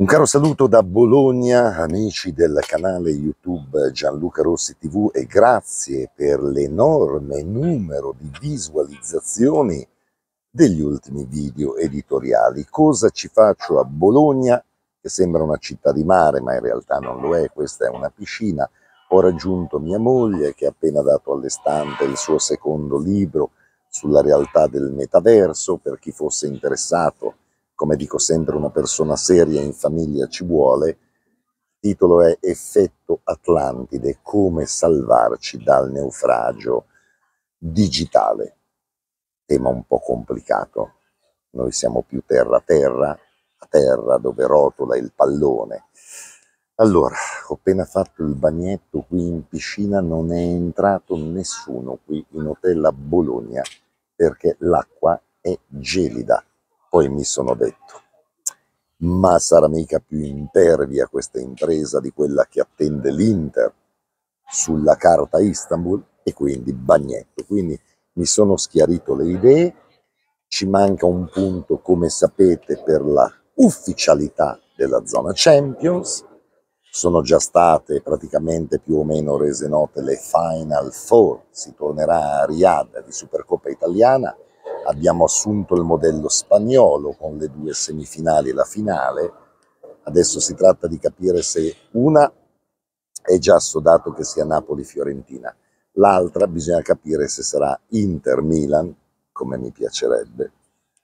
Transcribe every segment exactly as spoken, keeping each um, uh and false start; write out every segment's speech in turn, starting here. Un caro saluto da Bologna, amici del canale YouTube Gianluca Rossi tivù, e grazie per l'enorme numero di visualizzazioni degli ultimi video editoriali. Cosa ci faccio a Bologna, che sembra una città di mare, ma in realtà non lo è, questa è una piscina. Ho raggiunto mia moglie, che ha appena dato alle stampe il suo secondo libro sulla realtà del metaverso, per chi fosse interessato. Come dico sempre, una persona seria in famiglia ci vuole. Il titolo è Effetto Atlantide, come salvarci dal naufragio digitale. Tema un po' complicato. Noi siamo più terra-terra, a terra dove rotola il pallone. Allora, ho appena fatto il bagnetto qui in piscina, non è entrato nessuno qui in hotel a Bologna perché l'acqua è gelida. Poi mi sono detto, ma sarà mica più impervia questa impresa di quella che attende l'Inter sulla carta Istanbul? E quindi bagnetto. Quindi mi sono schiarito le idee, ci manca un punto, come sapete, per la ufficialità della zona Champions. Sono già state praticamente più o meno rese note le Final Four, si tornerà a Riyadh di Supercoppa Italiana. Abbiamo assunto il modello spagnolo con le due semifinali e la finale. Adesso si tratta di capire se una è già assodato che sia Napoli-Fiorentina, l'altra bisogna capire se sarà Inter-Milan, come mi piacerebbe,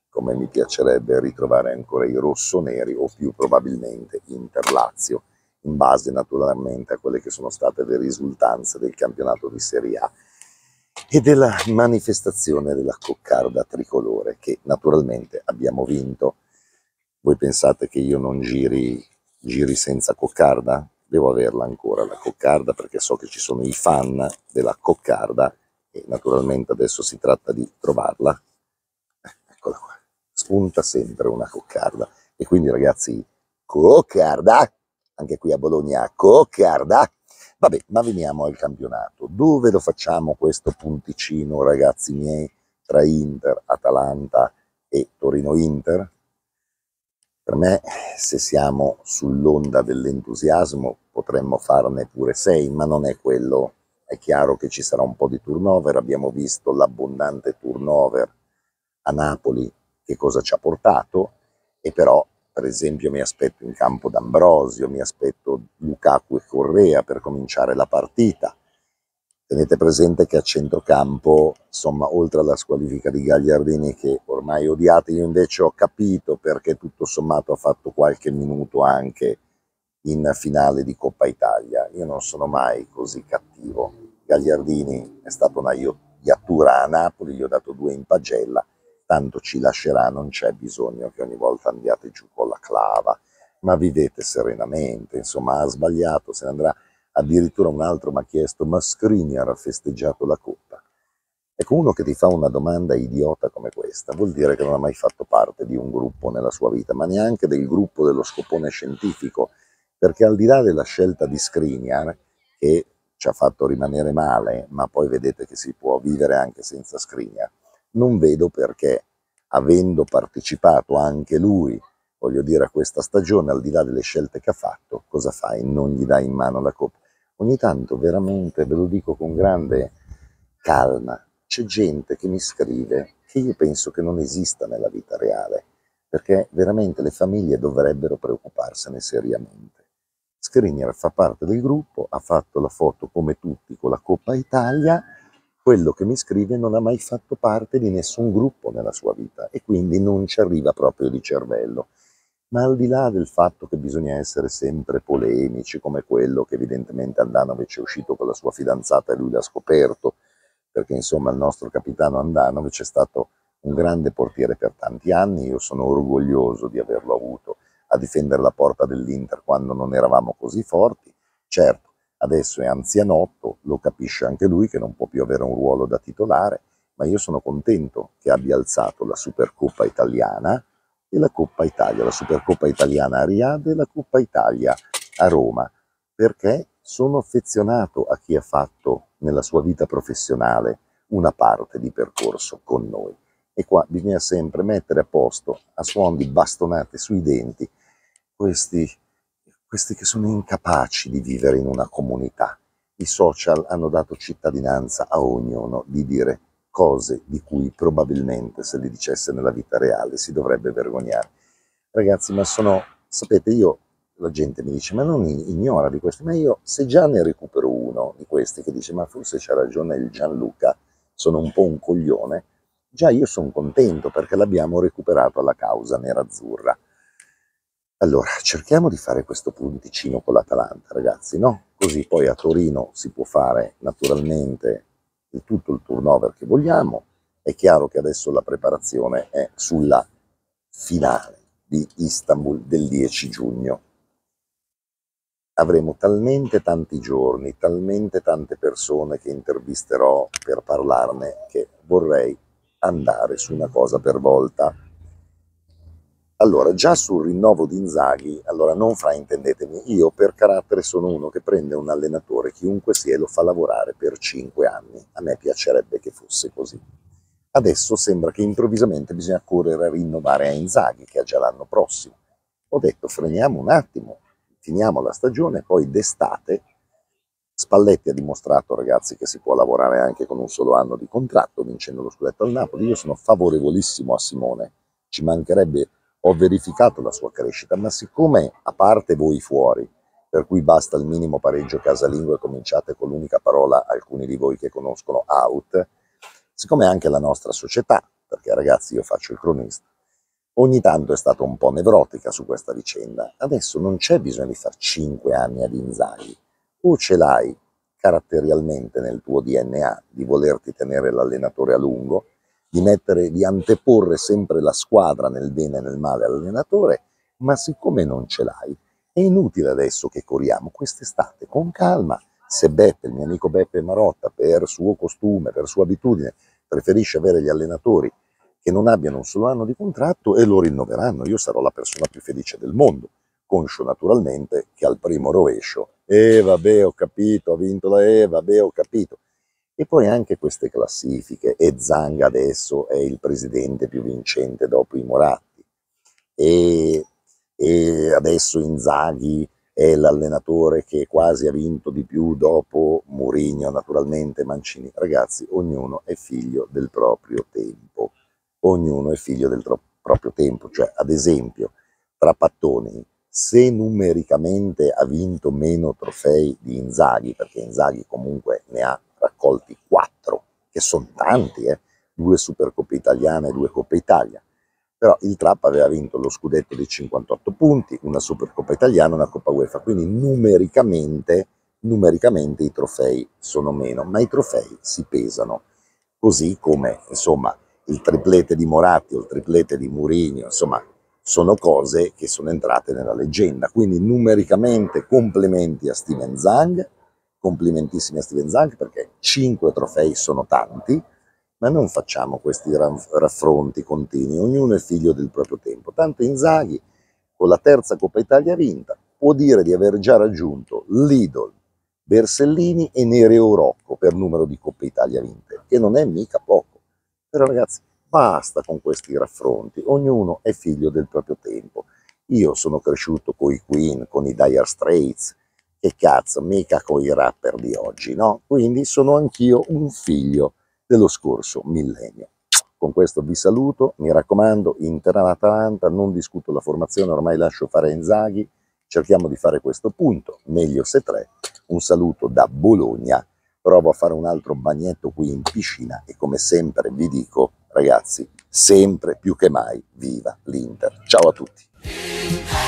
come mi piacerebbe ritrovare ancora i rossoneri, o più probabilmente Inter-Lazio, in base naturalmente a quelle che sono state le risultanze del campionato di Serie A e della manifestazione della coccarda tricolore, che naturalmente abbiamo vinto. Voi pensate che io non giri, giri senza coccarda? Devo averla ancora la coccarda, perché so che ci sono i fan della coccarda e naturalmente adesso si tratta di trovarla. Eccola qua, spunta sempre una coccarda. E quindi, ragazzi, coccarda, anche qui a Bologna, coccarda. Vabbè, ma veniamo al campionato. Dove lo facciamo questo punticino, ragazzi miei, tra Inter, Atalanta e Torino-Inter? Per me, se siamo sull'onda dell'entusiasmo, potremmo farne pure sei, ma non è quello. È chiaro che ci sarà un po' di turnover, abbiamo visto l'abbondante turnover a Napoli, che cosa ci ha portato, e però... Per esempio mi aspetto in campo D'Ambrosio, mi aspetto Lukaku e Correa per cominciare la partita. Tenete presente che a centrocampo, insomma, oltre alla squalifica di Gagliardini, che ormai odiate, io invece ho capito perché tutto sommato ha fatto qualche minuto anche in finale di Coppa Italia. Io non sono mai così cattivo. Gagliardini è stata una iattura a Napoli, gli ho dato due in pagella. Tanto ci lascerà, non c'è bisogno che ogni volta andiate giù con la clava, ma vivete serenamente. Insomma, ha sbagliato, se ne andrà. Addirittura un altro mi ha chiesto, ma Scriniar ha festeggiato la Coppa? Ecco, uno che ti fa una domanda idiota come questa vuol dire che non ha mai fatto parte di un gruppo nella sua vita, ma neanche del gruppo dello scopone scientifico, perché al di là della scelta di Scriniar, che ci ha fatto rimanere male, ma poi vedete che si può vivere anche senza Scriniar, non vedo perché, avendo partecipato anche lui, voglio dire, a questa stagione, al di là delle scelte che ha fatto, cosa fai? Non gli dai in mano la Coppa. Ogni tanto, veramente, ve lo dico con grande calma, c'è gente che mi scrive che io penso che non esista nella vita reale, perché veramente le famiglie dovrebbero preoccuparsene seriamente. Skriniar fa parte del gruppo, ha fatto la foto come tutti con la Coppa Italia. Quello che mi scrive non ha mai fatto parte di nessun gruppo nella sua vita e quindi non ci arriva proprio di cervello. Ma al di là del fatto che bisogna essere sempre polemici, come quello che evidentemente Handanović è uscito con la sua fidanzata e lui l'ha scoperto, perché insomma il nostro capitano Handanović è stato un grande portiere per tanti anni, io sono orgoglioso di averlo avuto a difendere la porta dell'Inter quando non eravamo così forti, certo. Adesso è anzianotto, lo capisce anche lui che non può più avere un ruolo da titolare, ma io sono contento che abbia alzato la Supercoppa Italiana e la Coppa Italia, la Supercoppa Italiana a Riyadh e la Coppa Italia a Roma, perché sono affezionato a chi ha fatto nella sua vita professionale una parte di percorso con noi. E qua bisogna sempre mettere a posto, a suon di bastonate sui denti, questi, questi che sono incapaci di vivere in una comunità. I social hanno dato cittadinanza a ognuno di dire cose di cui probabilmente se le dicesse nella vita reale si dovrebbe vergognare. Ragazzi, ma sono, sapete, io, la gente mi dice, ma non ignora di questi, ma io se già ne recupero uno di questi che dice, ma forse c'ha ragione il Gianluca, sono un po' un coglione, già io sono contento perché l'abbiamo recuperato alla causa nerazzurra. Allora, cerchiamo di fare questo punticino con l'Atalanta, ragazzi, no? Così poi a Torino si può fare naturalmente il tutto il turnover che vogliamo. È chiaro che adesso la preparazione è sulla finale di Istanbul del dieci giugno. Avremo talmente tanti giorni, talmente tante persone che intervisterò per parlarne, che vorrei andare su una cosa per volta. Allora, già sul rinnovo di Inzaghi, allora non fraintendetemi, io per carattere sono uno che prende un allenatore, chiunque sia, e lo fa lavorare per cinque anni. A me piacerebbe che fosse così. Adesso sembra che improvvisamente bisogna correre a rinnovare a Inzaghi, che è già l'anno prossimo. Ho detto, freniamo un attimo, finiamo la stagione, poi d'estate. Spalletti ha dimostrato, ragazzi, che si può lavorare anche con un solo anno di contratto, vincendo lo scudetto al Napoli. Io sono favorevolissimo a Simone, ci mancherebbe. Ho verificato la sua crescita, ma siccome, a parte voi fuori, per cui basta il minimo pareggio casalingo e cominciate con l'unica parola, alcuni di voi che conoscono, out, siccome anche la nostra società, perché ragazzi io faccio il cronista, ogni tanto è stata un po' nevrotica su questa vicenda, adesso non c'è bisogno di far cinque anni ad Inzaghi, o ce l'hai caratterialmente nel tuo D N A di volerti tenere l'allenatore a lungo, di mettere, di anteporre sempre la squadra nel bene e nel male all'allenatore, ma siccome non ce l'hai, è inutile adesso che corriamo quest'estate con calma. Se Beppe, il mio amico Beppe Marotta, per suo costume, per sua abitudine, preferisce avere gli allenatori che non abbiano un solo anno di contratto e lo rinnoveranno, io sarò la persona più felice del mondo, conscio naturalmente che al primo rovescio, eh vabbè ho capito, ha vinto la eh vabbè ho capito. E poi anche queste classifiche, e Zhang adesso è il presidente più vincente dopo i Moratti, e, e adesso Inzaghi è l'allenatore che quasi ha vinto di più dopo Mourinho, naturalmente Mancini. Ragazzi, ognuno è figlio del proprio tempo, ognuno è figlio del proprio tempo, cioè ad esempio Trapattoni, se numericamente ha vinto meno trofei di Inzaghi, perché Inzaghi comunque ne ha raccolti quattro, che sono tanti, eh? Due Supercoppe italiane e due Coppe Italia, però il Trappa aveva vinto lo scudetto di cinquantotto punti, una Supercoppa italiana, una Coppa UEFA, quindi numericamente, numericamente i trofei sono meno, ma i trofei si pesano, così come insomma il triplete di Moratti o il triplete di Mourinho, insomma sono cose che sono entrate nella leggenda, quindi numericamente complimenti a Steven Zhang, complimentissimi a Steven Zhang, perché cinque trofei sono tanti, ma non facciamo questi raffronti continui, ognuno è figlio del proprio tempo. Tanto Inzaghi con la terza Coppa Italia vinta può dire di aver già raggiunto Lidl, Bersellini e Nereo Rocco per numero di Coppe Italia vinte, che non è mica poco. Però ragazzi, basta con questi raffronti, ognuno è figlio del proprio tempo. Io sono cresciuto con i Queen, con i Dire Straits, che cazzo, mica con i rapper di oggi, no? Quindi sono anch'io un figlio dello scorso millennio. Con questo vi saluto, mi raccomando, Inter Atalanta, non discuto la formazione, ormai lascio fare Inzaghi, cerchiamo di fare questo punto, meglio se tre. Un saluto da Bologna, provo a fare un altro bagnetto qui in piscina e come sempre vi dico, ragazzi, sempre più che mai, viva l'Inter. Ciao a tutti!